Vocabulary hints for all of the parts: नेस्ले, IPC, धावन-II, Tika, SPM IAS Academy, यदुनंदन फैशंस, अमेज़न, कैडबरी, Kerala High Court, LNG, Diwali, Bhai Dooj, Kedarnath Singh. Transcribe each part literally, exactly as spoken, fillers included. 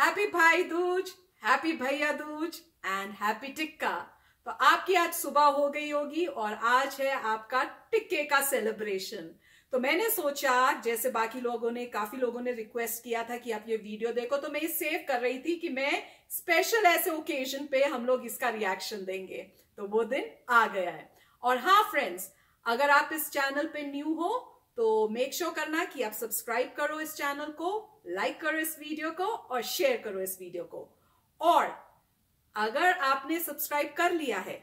Happy भाई Dooj, happy भैया Dooj and happy tikka. तो आपकी आज सुबह हो गई होगी और आज है आपका टिक्के का सेलिब्रेशन। तो मैंने सोचा, जैसे बाकी लोगों ने काफी लोगों ने रिक्वेस्ट किया था कि आप ये वीडियो देखो, तो मैं ये सेव कर रही थी कि मैं स्पेशल ऐसे ओकेजन पे हम लोग इसका रिएक्शन देंगे। तो वो दिन आ गया है। और हाँ फ्रेंड्स, अगर आप इस चैनल पे न्यू हो तो मेक श्योर करना कि आप सब्सक्राइब करो इस चैनल को, लाइक करो इस वीडियो को और शेयर करो इस वीडियो को। और अगर आपने सब्सक्राइब कर लिया है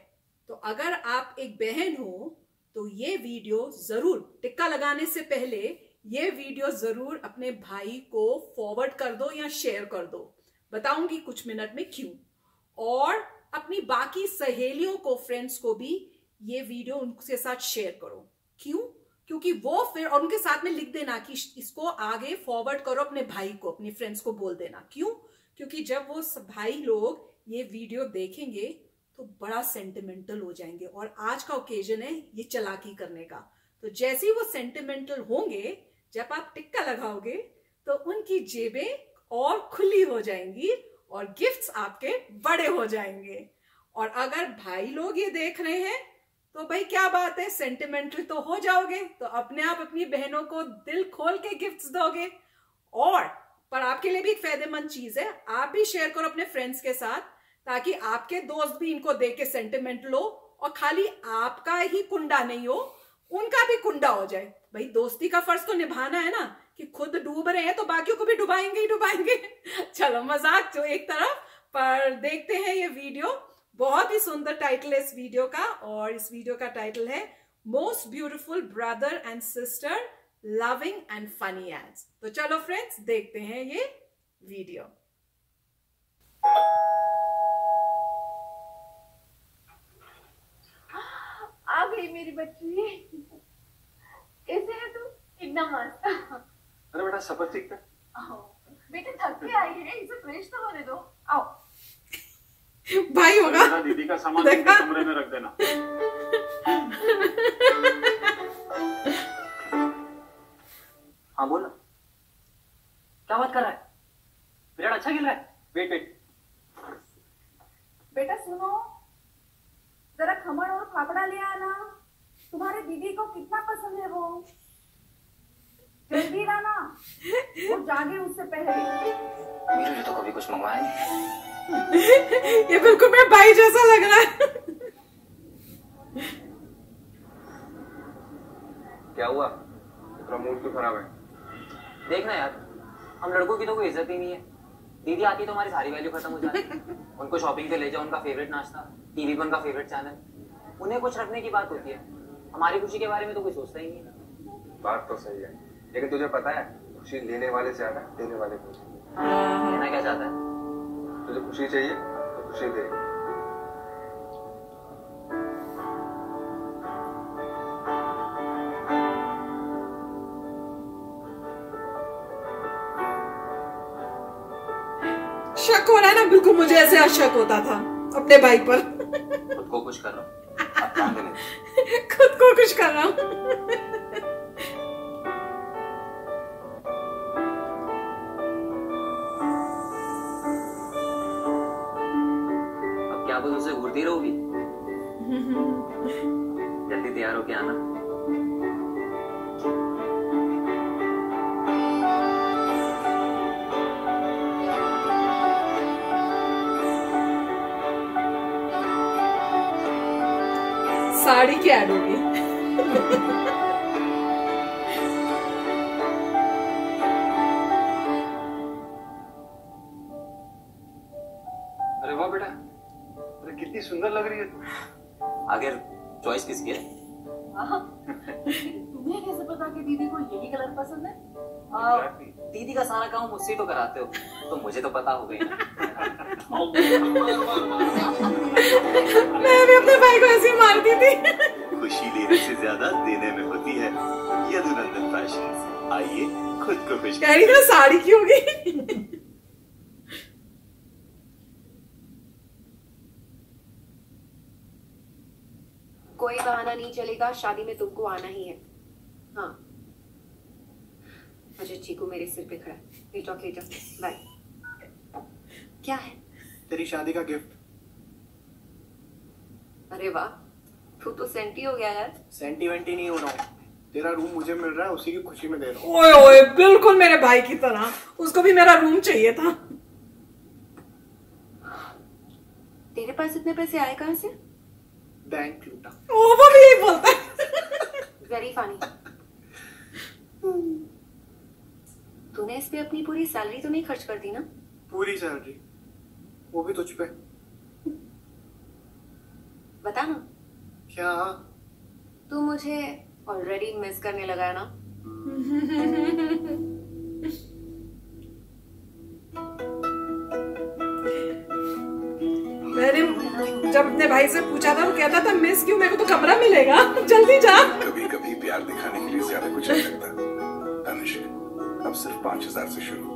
तो अगर आप एक बहन हो तो ये वीडियो जरूर, टिक्का लगाने से पहले ये वीडियो जरूर अपने भाई को फॉरवर्ड कर दो या शेयर कर दो। बताऊंगी कुछ मिनट में क्यों। और अपनी बाकी सहेलियों को, फ्रेंड्स को भी ये वीडियो उनके साथ शेयर करो। क्यों? क्योंकि वो फिर, और उनके साथ में लिख देना कि इसको आगे फॉरवर्ड करो अपने भाई को, अपने फ्रेंड्स को बोल देना। क्यों? क्योंकि जब वो भाई लोग ये वीडियो देखेंगे तो बड़ा सेंटिमेंटल हो जाएंगे। और आज का ओकेजन है ये चालाकी करने का। तो जैसे ही वो सेंटिमेंटल होंगे, जब आप टिक्का लगाओगे तो उनकी जेबें और खुली हो जाएंगी और गिफ्ट्स आपके बड़े हो जाएंगे। और अगर भाई लोग ये देख रहे हैं तो भाई क्या बात है, सेंटिमेंटल तो हो जाओगे, तो अपने आप अपनी बहनों को दिल खोल के गिफ्ट्स दोगे। और पर आपके लिए भी एक फायदेमंद चीज है, आप भी शेयर करो अपने फ्रेंड्स के साथ, ताकि आपके दोस्त भी इनको देख के सेंटिमेंटल हो और खाली आपका ही कुंडा नहीं हो, उनका भी कुंडा हो जाए। भाई दोस्ती का फर्ज तो निभाना है ना, कि खुद डूब रहे हैं तो बाकियों को भी डुबाएंगे ही डुबाएंगे। चलो मजाक जो एक तरफ, पर देखते हैं ये वीडियो। बहुत ही सुंदर टाइटल है इस वीडियो का, और इस वीडियो का टाइटल है most beautiful brother and sister loving and funny ads. तो चलो फ्रेंड्स देखते हैं ये वीडियो। मेरी बच्ची, ऐसे है तू इतना मस्त। अरे बेटा सफर ठीक था? आओ बेटा, थक के आई है, इसे फ्रेश तो होने दो। आओ भाई होगा, दीदी का सामान कमरे में रख देना। हाँ बोल ना, क्या बात कर रहा है? बिराट अच्छा खेल रहा है। वेट वेट बेटा सुनो, जरा खमण और फाफड़ा ले आना, तुम्हारे दीदी को कितना पसंद है वो। जल्दी लाना, वो जागे उससे पहले। मेरे लिए तो कभी कुछ मंगवाया नहीं। ये बिल्कुल मेरे भाई जैसा लग रहा है। क्या हुआ, इतना मूड क्यों खराब है? देखना यार, हम लड़कों की तो कोई इज्जत ही नहीं है। दीदी आती है तो हमारी सारी वैल्यू खत्म हो जाती है। उनको शॉपिंग पे ले जाओ, उनका फेवरेट नाश्ता, टीवी पर उनका फेवरेट चैनल, उन्हें कुछ रखने की बात होती है। हमारी खुशी के बारे में तो कोई सोचता ही नहीं। बात तो सही है, लेकिन तुझे पता है खुशी लेने वाले से ज्यादा देने वाले को लेना क्या चाहता है। तुझे खुशी चाहिए तो खुशी दे। शक हो रहा है ना, बिल्कुल मुझे ऐसे अशक होता था अपने भाई पर। खुद को कुछ कर रहा हूँ, खुद को कुछ कर रहा हूँ। अब क्या बोल, उसे घूरती रहोगी? जल्दी तैयार होके आना। साड़ी की ऐड होगी। अरे वाह बेटा, अरे कितनी सुंदर लग रही है तू। आगे चॉइस किसकी है? तुम्हें कैसे पता कि दीदी को यही कलर पसंद है? आ, दीदी का सारा काम मुझसे तो कराते हो, तो मुझे तो पता हो गई। मैं भी अपने भाई को ऐसे मारती थी। खुशी लेने से ज्यादा देने में होती है। यदुनंदन फैशंस, आइए खुद को खुश। कह रही ना साड़ी की होगी। कोई बहाना नहीं चलेगा, शादी में तुमको आना ही है। हाँ अच्छा, चीकू मेरे सिर पे खड़ा है। बाय। क्या है? तेरी शादी का गिफ्ट। अरे वाह, तू तो सेंटी हो गया यार। सेंटी वेंटी नहीं हो रहा हूँ, तेरा रूम मुझे मिल रहा है, उसी की खुशी में दे रहा हूँ। ओए ओए, बिल्कुल मेरे भाई की तरह, उसको भी मेरा रूम चाहिए था। तेरे पास इतने पैसे आए कहाँ से? बैंक लूटा। ओ, वो भी यही बोलता है। Very funny. तूने इस पे अपनी पूरी सैलरी तो नहीं खर्च कर दी ना? पूरी सैलरी, वो भी तुझ पे। बता ना। क्या? तू मुझे ऑलरेडी मिस करने लगा है ना? मैंने जब अपने भाई से पूछा था, वो कहता था मिस क्यों, मेरे को तो कमरा मिलेगा, जल्दी जा। कभी कभी प्यार दिखाने के लिए ज्यादा कुछ नहीं लगता। अब सिर्फ पांच हजार से शुरू।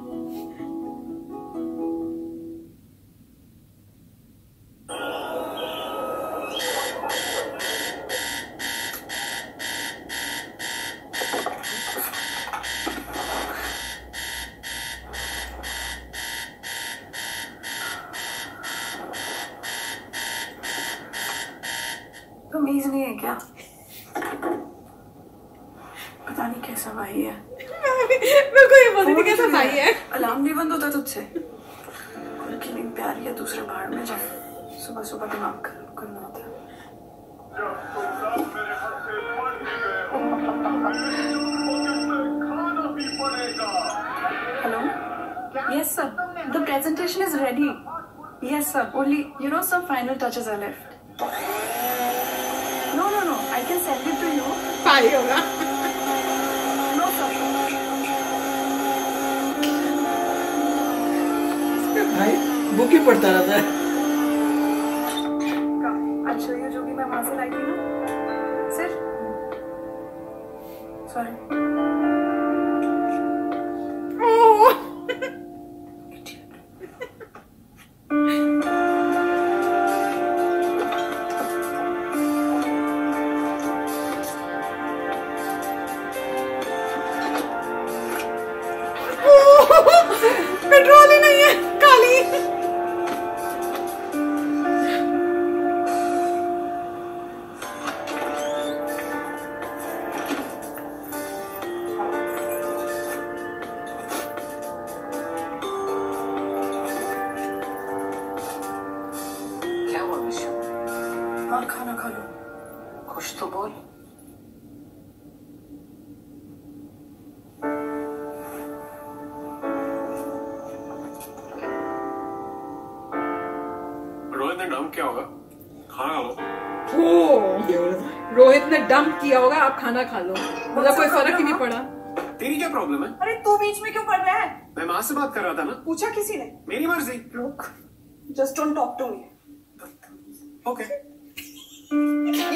कमीज नहीं है क्या? पता नहीं कैसा भाई है। मेरे को ये पता नहीं कैसा भाई है। अलार्म नहीं बंद होता तुझसे। और किलिंग प्यार या दूसरे बाहर में जाए, सुबह सुबह दिमाग खराब करना होता है। Hello, yes sir, the presentation is ready. Yes sir, only you know some final touches are left. No, no, no. I can send it to you. Bye, Yoga. No problem. भाई बुक ही पढ़ता रहता है। अच्छा, ये जो भी मैं वहाँ से लाई थी ना, सर। Sorry. पेट्रोल ही नहीं है, काली। क्या हुआ मिशु? और खाना खा लो। कुछ तो बोल। डम क्या होगा? खाना खा लो। रोहित ने डम किया होगा, आप खाना खा लो। मतलब कोई फर्क ही नहीं पड़ा। तेरी क्या प्रॉब्लम है? अरे तू बीच में क्यों पड़ रहा है? मैं माँ से बात कर रहा था ना। पूछा किसी ने? मेरी मर्जी। रुक, just don't talk to me. Okay.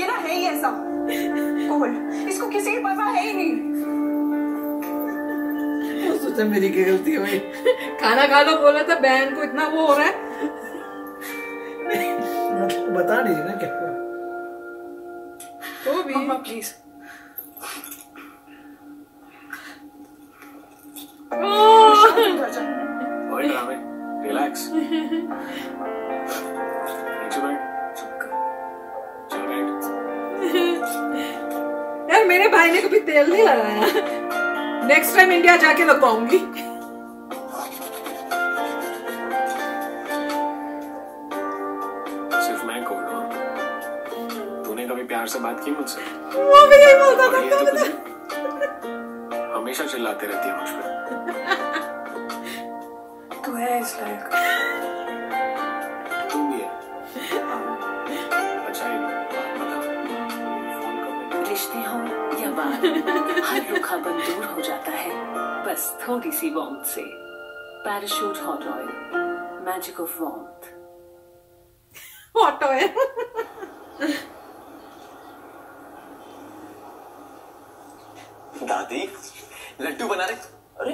ये ना है ही ऐसा कोल्ड, इसको किसी की परवाह है ही नहीं। सोचा मेरी क्या गलती है भाई। खाना खा लो बोला था, बहन को इतना वो हो रहा है। बता दीजिए ना क्या तो भी। मम्मा प्लीज। ओए ड्रामे, रिलैक्स। यार मेरे भाई ने कभी तेल नहीं लगाया। नेक्स्ट टाइम इंडिया जाके लगवाऊंगी। प्यार से बात की मुझसे? वो भी यही बोलता था। तो तो हमेशा चिल्लाते रहती है मुझ पे। तू है इस लायक। तू भी है। अच्छा ये बता, फोन कब? रिश्ते हो या बात, हर रुखापन दूर हो जाता है बस थोड़ी सी वार्मथ से। Parachute hot oil, magic of warmth. Hot oil. दादी लड्डू बना रहे। अरे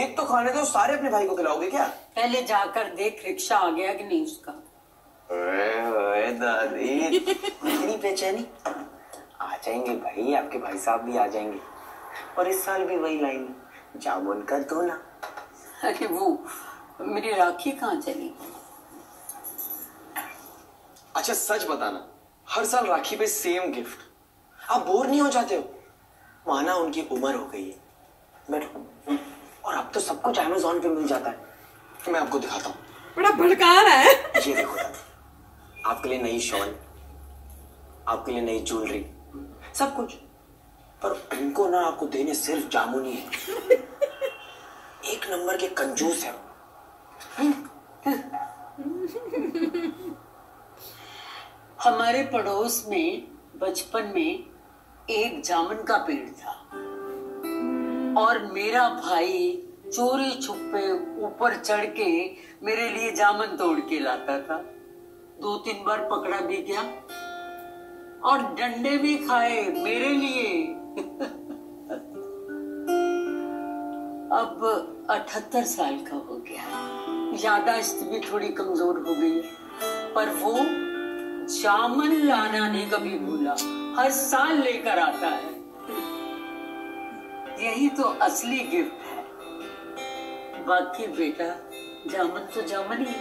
एक तो खाने दो, सारे अपने भाई को खिलाओगे क्या? पहले जाकर देख रिक्शा आ गया कि नहीं उसका। ओए ओए दादी, इतनी बेचैनी। आ जाएंगे भाई, आपके भाई साहब भी आ जाएंगे। और इस साल भी वही लाइन, जामुन का दोना। अरे वो मेरी राखी कहाँ चली? अच्छा सच बताना, हर साल राखी पे सेम गिफ्ट, आप बोर नहीं हो जाते हो? माना उनकी उम्र हो गई है, बैठो। और अब तो सब कुछ अमेज़न पे मिल जाता है, मैं आपको दिखाता हूँ। बड़ा भड़का रहा है। ये देखो आपके लिए नई शॉल, आपके लिए नई ज्वेलरी, सब कुछ, पर उनको ना आपको देने सिर्फ जामुनी है। एक नंबर के कंजूस है। हमारे पड़ोस में बचपन में एक जामुन का पेड़ था और मेरा भाई चोरी छुपे ऊपर चढ़ के मेरे लिए जामुन तोड़ के लाता था। दो तीन बार पकड़ा भी गया और डंडे भी खाए मेरे लिए। अब अठहत्तर साल का हो गया, यादाश्त भी थोड़ी कमजोर हो गई, पर वो जामुन लाना नहीं कभी भूला, हर साल लेकर आता है। यही तो असली गिफ्ट है, बाकी बेटा जामुन तो जामुन ही।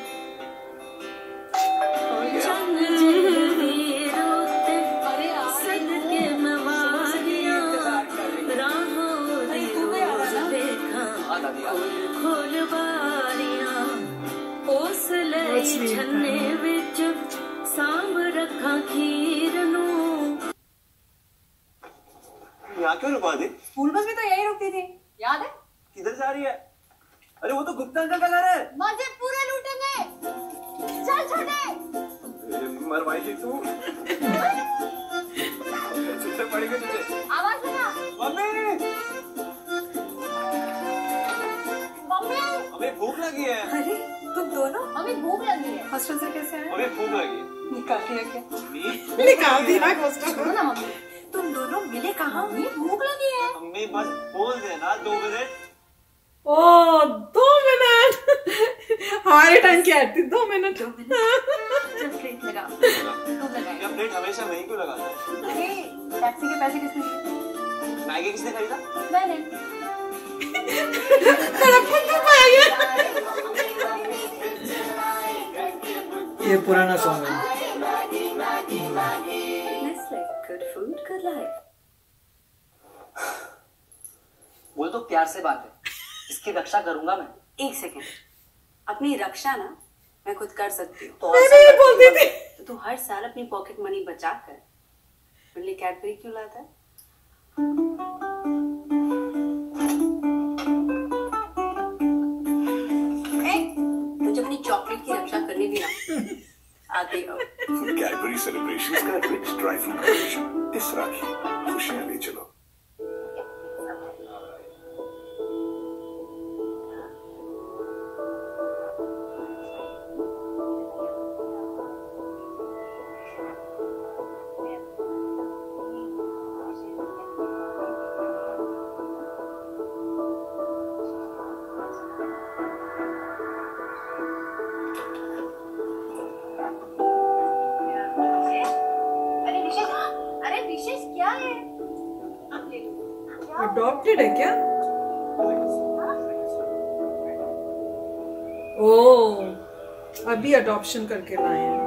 यहाँ क्यों रुका दी? स्कूल बस भी तो यही रुकती थी, याद है? किधर जा रही है? अरे वो तो गुप्ता अंकल का घर है। मजे पूरे लूटेंगे, चल छोटे। मरवाई थी तू। चिट्ठे पड़ी गई तुझे। आवाज सुना। मम्मी। मम्मी। अबे भूख लगी है। अरे तुम दोनों? अबे भूख लगी है। हॉस्टल से कैसे आए? अबे भूख लगी। निकाल दिया क्या? निकाल दिया हॉस्टल। छोड़ो ना मम्मी। तुम दोनों मिले कहाँ? भूख लगी है। मम्मी बस बोल देना दो मिनट। ओ दो मिनट हमारे टाइम की आती। दो मिनट जब प्लेट लगा जब प्लेट हमेशा वहीं क्यों लगाता है? टैक्सी के पैसे किसने दिए? मैगी किसने खरीदा? मैंने। ये पुराना सॉन्ग है। Good food, good life. बोल तो प्यार से बात है, इसकी रक्षा करूंगा मैं। एक सेकेंड, अपनी रक्षा ना मैं खुद कर सकती हूँ। तो तू तो हर साल अपनी पॉकेट मनी बचा कर मेरे लिए कैडबरी क्यों लाता है? तुझे अपनी चॉकलेट की रक्षा करनी भी ना आती हो। कैडबरी सेलिब्रेशंस का रिच ड्राई फ्रूट कलेक्शन, इस राखी खुशियां ले चलो। अडॉप्टेड है क्या? ओह, अभी अडॉप्शन करके लाए हैं।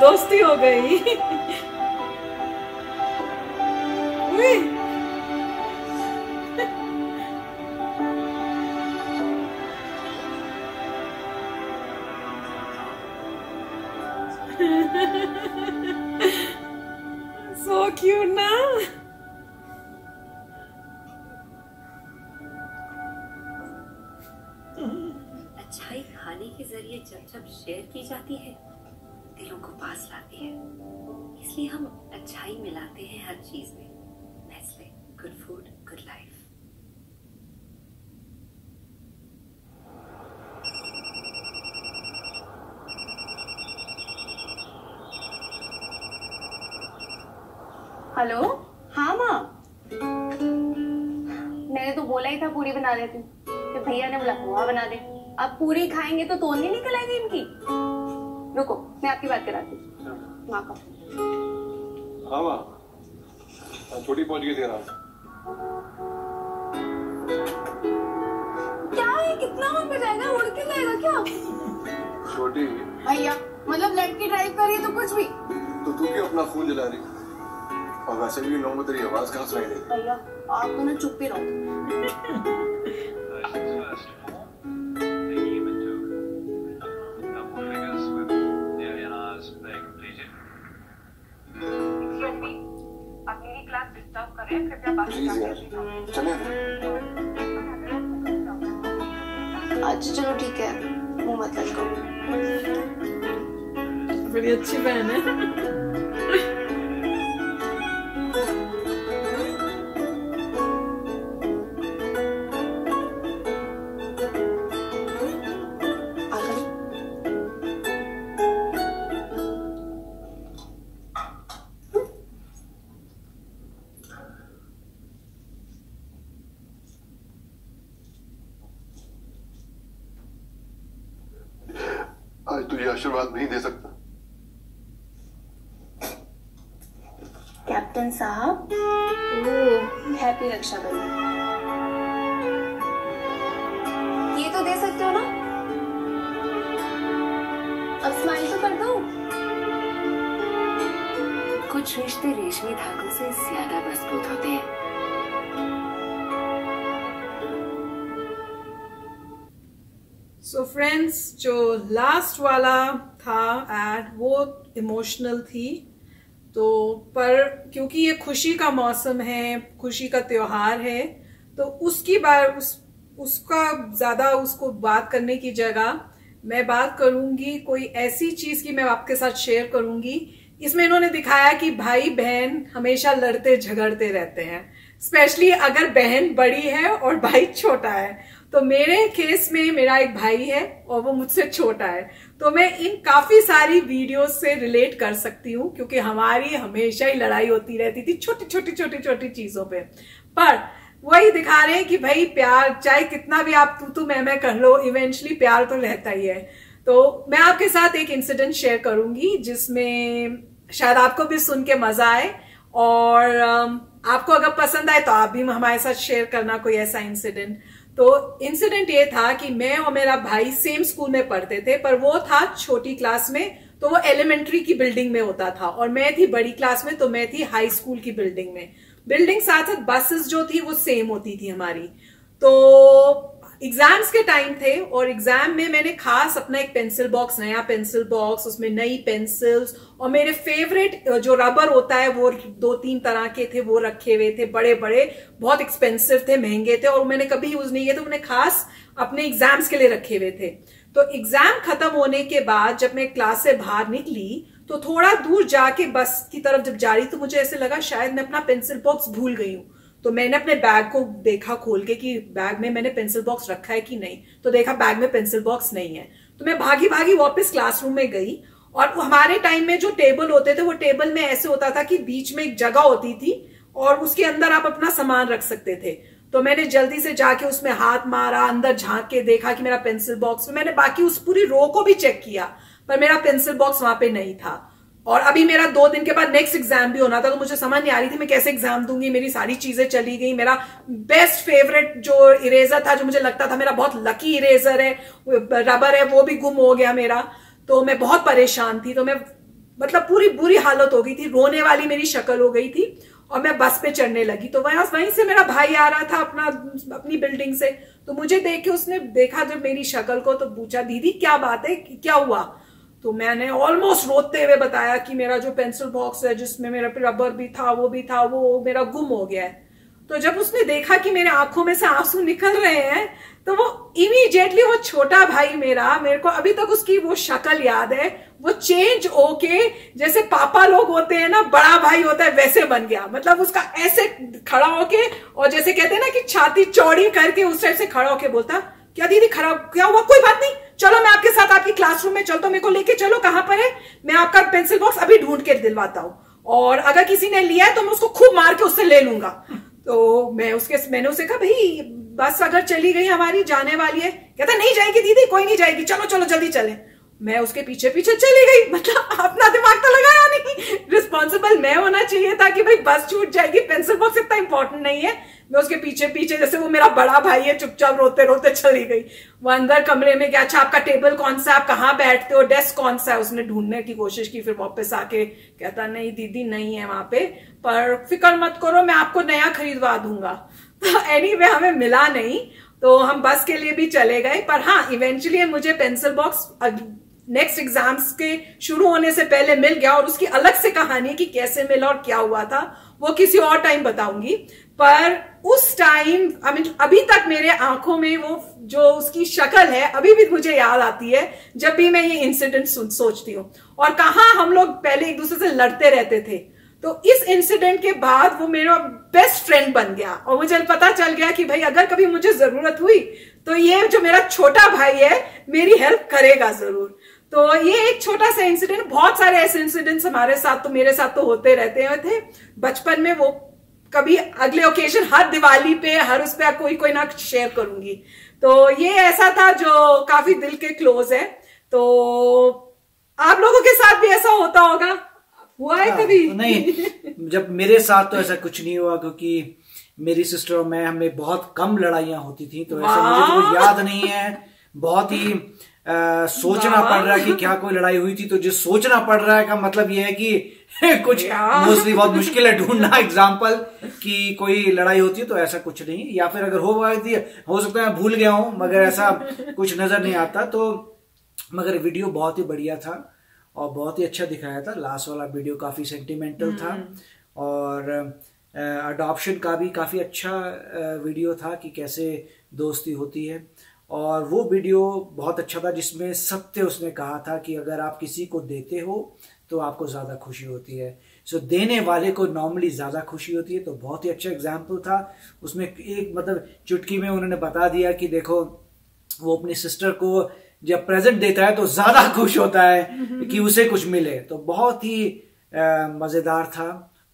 दोस्ती हो गई। सो क्यूट ना। अच्छाई खाने के जरिए जब जब शेयर की जाती है दिलों को पास लाती है, इसलिए हम अच्छाई मिलाते हैं हर चीज में। नेस्ले, good food good life. Hello, हाँ माँ, मैंने तो बोला ही था पूरी बना देती हूँ, भैया ने बोला पोहा बना दे। अब पूरी खाएंगे तो तोलनी निकल आएगी इनकी। रुको मैं आपकी बात कराती हूँ माँ का। हाँ माँ, छोटी पहुँच गई तेरा। क्या है, कितना मन बजाएगा, उड़ के जाएगा क्या छोटी? भैया मतलब लड़की ड्राइव कर रही है तो कुछ भी। तो तू क्यों अपना खून जला रही? और वैसे भी लोगों को तेरी आवाज कहाँ सुनाई देगी। भैया आप तो ना चुप ही रहो। अच्छा चलो ठीक है, मुँह मत लटको। बड़ी अच्छी बहन है। आज तुझे आशीर्वाद नहीं दे सकता। कैप्टन साहब, हैप्पी रक्षाबंधन। ये तो दे सकते हो ना, अब स्माइल तो कर दो। कुछ रिश्ते रेशमी धागों से ज्यादा मजबूत होते हैं। सो फ्रेंड्स, जो लास्ट वाला था एड वो इमोशनल थी, तो पर क्योंकि ये खुशी का मौसम है, खुशी का त्योहार है, तो उसकी बार उस उसका ज़्यादा उसको बात करने की जगह मैं बात करूँगी कोई ऐसी चीज़ की, मैं आपके साथ शेयर करूँगी। इसमें इन्होंने दिखाया कि भाई बहन हमेशा लड़ते झगड़ते रहते हैं, स्पेशली अगर बहन बड़ी है और भाई छोटा है। तो मेरे केस में मेरा एक भाई है और वो मुझसे छोटा है, तो मैं इन काफ़ी सारी वीडियोस से रिलेट कर सकती हूँ, क्योंकि हमारी हमेशा ही लड़ाई होती रहती थी छोटी छोटी छोटी छोटी चीज़ों पे। पर वही दिखा रहे हैं कि भाई प्यार चाहे कितना भी आप तू तू मैं मैं कर लो, इवेंचुअली प्यार तो रहता ही है। तो मैं आपके साथ एक इंसिडेंट शेयर करूँगी जिसमें शायद आपको भी सुन के मज़ा आए, और आपको अगर पसंद आए तो आप भी हमारे साथ शेयर करना कोई ऐसा इंसिडेंट। तो इंसिडेंट ये था कि मैं और मेरा भाई सेम स्कूल में पढ़ते थे, पर वो था छोटी क्लास में, तो वो एलिमेंट्री की बिल्डिंग में होता था, और मैं थी बड़ी क्लास में, तो मैं थी हाई स्कूल की बिल्डिंग में। बिल्डिंग साथ साथ बसेस जो थी वो सेम होती थी हमारी। तो एग्जाम्स के टाइम थे, और एग्जाम में मैंने खास अपना एक पेंसिल बॉक्स, नया पेंसिल बॉक्स, उसमें नई पेंसिल्स, और मेरे फेवरेट जो रबर होता है वो दो तीन तरह के थे, वो रखे हुए थे, बड़े बड़े, बहुत एक्सपेंसिव थे, महंगे थे, और मैंने कभी यूज नहीं किए थे, मैंने खास अपने एग्जाम्स के लिए रखे हुए थे। तो एग्जाम खत्म होने के बाद जब मैं क्लास से बाहर निकली तो थोड़ा दूर जाके बस की तरफ जब जा रही तो मुझे ऐसे लगा शायद मैं अपना पेंसिल बॉक्स भूल गई हूँ। तो मैंने अपने बैग को देखा खोल के कि बैग में मैंने पेंसिल बॉक्स रखा है कि नहीं, तो देखा बैग में पेंसिल बॉक्स नहीं है। तो मैं भागी भागी वापस क्लासरूम में गई, और हमारे टाइम में जो टेबल होते थे वो टेबल में ऐसे होता था कि बीच में एक जगह होती थी और उसके अंदर आप अपना सामान रख सकते थे। तो मैंने जल्दी से जाके उसमें हाथ मारा, अंदर झांक के देखा कि मेरा पेंसिल बॉक्स में, मैंने बाकी उस पूरी रो को भी चेक किया पर मेरा पेंसिल बॉक्स वहां पे नहीं था। और अभी मेरा दो दिन के बाद नेक्स्ट एग्जाम भी होना था, तो मुझे समझ नहीं आ रही थी मैं कैसे एग्जाम दूंगी, मेरी सारी चीजें चली गई। मेरा बेस्ट फेवरेट जो इरेजर था, जो मुझे लगता था मेरा बहुत लकी इरेजर है, रबर है, वो भी गुम हो गया मेरा। तो मैं बहुत परेशान थी। तो मैं मतलब पूरी बुरी हालत हो गई थी, रोने वाली मेरी शक्ल हो गई थी। और मैं बस पे चढ़ने लगी तो वहां वहीं से मेरा भाई आ रहा था अपना अपनी बिल्डिंग से, तो मुझे देख के उसने देखा जब मेरी शक्ल को तो पूछा दीदी क्या बात है, क्या हुआ। तो मैंने ऑलमोस्ट रोते हुए बताया कि मेरा जो पेंसिल बॉक्स है जिसमें मेरा रबर भी था वो भी था वो मेरा गुम हो गया है। तो जब उसने देखा कि मेरे आंखों में से आंसू निकल रहे हैं तो वो इमीडिएटली वो छोटा भाई मेरा, मेरे को अभी तक उसकी वो शक्ल याद है, वो चेंज होके जैसे पापा लोग होते हैं ना बड़ा भाई होता है वैसे बन गया। मतलब उसका ऐसे खड़ा होके और जैसे कहते हैं ना कि छाती चौड़ी करके उस टाइप से खड़ा होके बोलता क्या दीदी खराब क्या हुआ, कोई बात नहीं चलो मैं आपके साथ आपकी क्लासरूम में चलता हूँ, मेरे को लेके चलो कहाँ पर है, मैं आपका पेंसिल बॉक्स अभी ढूंढ के दिलवाता हूँ और अगर किसी ने लिया है तो मैं उसको खूब मार के उससे ले लूंगा। तो मैं उसके मैंने उसे कहा भाई बस अगर चली गई हमारी जाने वाली है, कहता नहीं जाएगी दीदी कोई नहीं जाएगी चलो चलो जल्दी चले। मैं उसके पीछे पीछे चली गई, मतलब अपना दिमाग तो लगाया नहीं, रिस्पॉन्सिबल मैं होना चाहिए था कि भाई बस छूट जाएगी पेंसिल बॉक्स इतना इंपॉर्टेंट नहीं है। मैं उसके पीछे पीछे जैसे वो मेरा बड़ा भाई है चुपचाप रोते रोते चली गई। वो अंदर कमरे में गया, अच्छा आपका टेबल कौन सा, आप कहाँ बैठते हो, डेस्क कौन सा है, उसने ढूंढने की कोशिश की। फिर वापस आके कहता नहीं दीदी नहीं है वहां पे, पर फिक्र मत करो मैं आपको नया खरीदवा दूंगा। तो एनीवे हमें मिला नहीं तो हम बस के लिए भी चले गए। पर हाँ इवेंचुअली मुझे पेंसिल बॉक्स नेक्स्ट एग्जाम्स के शुरू होने से पहले मिल गया और उसकी अलग से कहानी कि कैसे मिला और क्या हुआ था वो किसी और टाइम बताऊंगी। पर उस टाइम आई मीन अभी तक मेरे आंखों में वो जो उसकी शक्ल है अभी भी मुझे याद आती है जब भी मैं ये इंसिडेंट सोचती हूँ। और कहाँ हम लोग पहले एक दूसरे से लड़ते रहते थे, तो इस इंसिडेंट के बाद वो मेरा बेस्ट फ्रेंड बन गया और मुझे पता चल गया कि भाई अगर कभी मुझे जरूरत हुई तो ये जो मेरा छोटा भाई है मेरी हेल्प करेगा जरूर। तो ये एक छोटा सा इंसिडेंट, बहुत सारे ऐसे इंसिडेंट्स हमारे साथ तो मेरे साथ तो होते रहते थे बचपन में। वो कभी अगले ओकेजन हर दिवाली पे हर उस पर कोई कोई ना शेयर करूंगी। तो ये ऐसा था जो काफी दिल के क्लोज है। तो आप लोगों के साथ भी ऐसा होता होगा, हुआ है कभी? नहीं, जब मेरे साथ तो ऐसा कुछ नहीं हुआ क्योंकि मेरी सिस्टर और मैं हमें बहुत कम लड़ाइयां होती थी तो ऐसा मुझे तो याद नहीं है। बहुत ही आ, सोचना पड़ रहा है कि क्या कोई लड़ाई हुई थी, तो जो सोचना पड़ रहा है का मतलब यह है कि कुछ मोस्टली बहुत मुश्किल है ढूंढना एग्जाम्पल कि कोई लड़ाई होती है, तो ऐसा कुछ नहीं। या फिर अगर हो गई हो सकता है मैं भूल गया हूं मगर ऐसा कुछ नजर नहीं आता। तो मगर वीडियो बहुत ही बढ़िया था और बहुत ही अच्छा दिखाया था। लास्ट वाला वीडियो काफी सेंटिमेंटल था और अडॉप्शन का भी काफी अच्छा वीडियो था कि कैसे दोस्ती होती है। और वो वीडियो बहुत अच्छा था जिसमें सत्य उसने कहा था कि अगर आप किसी को देते हो तो आपको ज़्यादा खुशी होती है, सो so, देने वाले को नॉर्मली ज़्यादा खुशी होती है। तो बहुत ही अच्छा एग्जाम्पल था उसमें, एक मतलब चुटकी में उन्होंने बता दिया कि देखो वो अपनी सिस्टर को जब प्रेजेंट देता है तो ज़्यादा खुश होता है कि उसे कुछ मिले। तो बहुत ही मज़ेदार था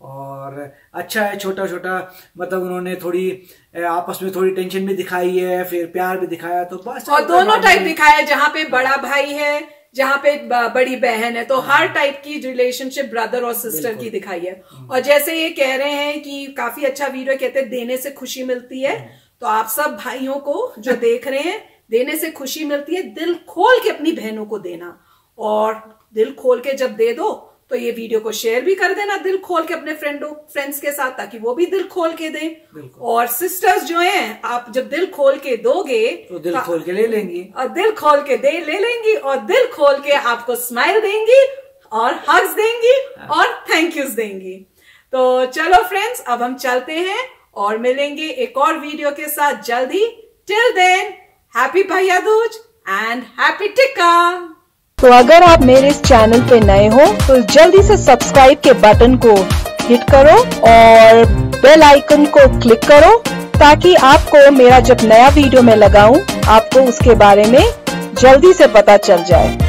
और अच्छा है, छोटा छोटा मतलब उन्होंने थोड़ी आपस में थोड़ी टेंशन भी दिखाई है फिर प्यार भी दिखाया। तो बस और दोनों टाइप दिखाया है, जहाँ पे बड़ा भाई है जहाँ पे बड़ी बहन है, तो हर टाइप की रिलेशनशिप ब्रदर और सिस्टर की दिखाई है। और जैसे ये कह रहे हैं कि काफी अच्छा वीडियो, कहते हैं देने से खुशी मिलती है, तो आप सब भाइयों को जो देख रहे हैं देने से खुशी मिलती है, दिल खोल के अपनी बहनों को देना। और दिल खोल के जब दे दो तो ये वीडियो को शेयर भी कर देना दिल खोल के अपने फ्रेंडों फ्रेंड्स के साथ, ताकि वो भी दिल खोल के दें। और सिस्टर्स जो हैं आप जब दिल खोल के दोगे तो दिल खोल के ले लेंगी और दिल खोल के दे ले लेंगी और दिल खोल के आपको स्माइल देंगी और हग्स देंगी और थैंक यूज देंगी। तो चलो फ्रेंड्स अब हम चलते हैं और मिलेंगे एक और वीडियो के साथ जल्दी। टिल देन हैप्पी भैया दूज एंड हैप्पी टिक्का। तो अगर आप मेरे इस चैनल पे नए हो तो जल्दी से सब्सक्राइब के बटन को हिट करो और बेल आइकन को क्लिक करो ताकि आपको मेरा जब नया वीडियो मैं लगाऊं आपको उसके बारे में जल्दी से पता चल जाए।